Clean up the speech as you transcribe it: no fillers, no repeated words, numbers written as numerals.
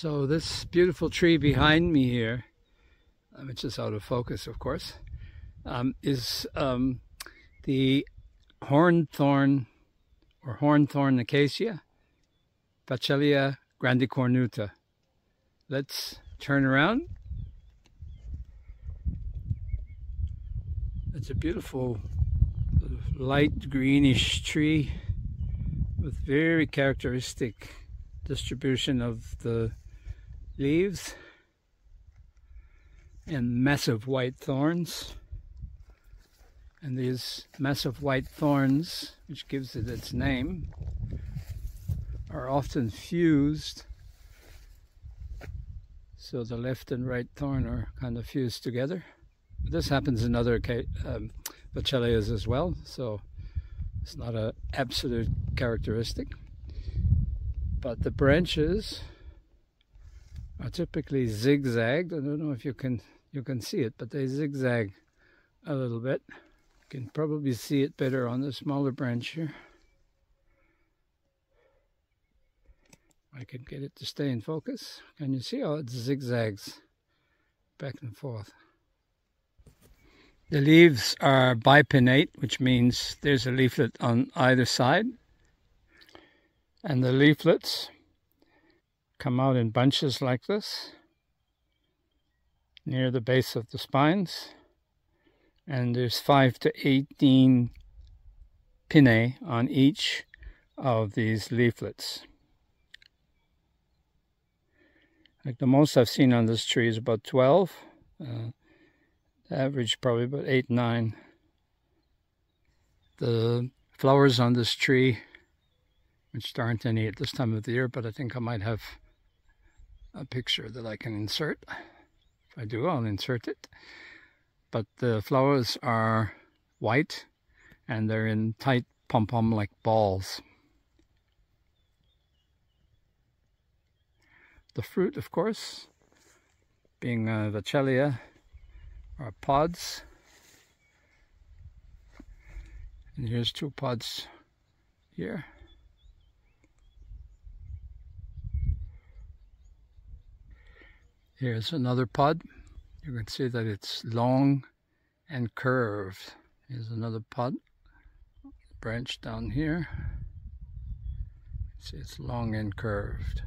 So this beautiful tree behind me here, it's just out of focus, of course, is the hornthorn or hornthorn acacia, Vachellia grandicornuta. Let's turn around. It's a beautiful light greenish tree with very characteristic distribution of the leaves and massive white thorns. And these massive white thorns, which gives it its name, are often fused. So the left and right thorn are kind of fused together. This happens in other Vachellias as well, so it's not an absolute characteristic. But the branches are typically zigzagged. I don't know if you can see it, but they zigzag a little bit. You can probably see it better on the smaller branch here. I can get it to stay in focus. Can you see how it zigzags back and forth? The leaves are bipinnate, which means there's a leaflet on either side. And the leaflets come out in bunches like this, near the base of the spines. And there's 5 to 18 pinnae on each of these leaflets. Like the most I've seen on this tree is about 12. Average probably about 8, 9. The flowers on this tree, which there aren't any at this time of the year, but I think I might have a picture that I can insert. If I do, I'll insert it. But the flowers are white and they're in tight pom-pom like balls. The fruit, of course, being a Vachellia, are pods, and here's 2 pods here. Here's another pod. You can see that it's long and curved. Here's another pod, branch down here. See, it's long and curved.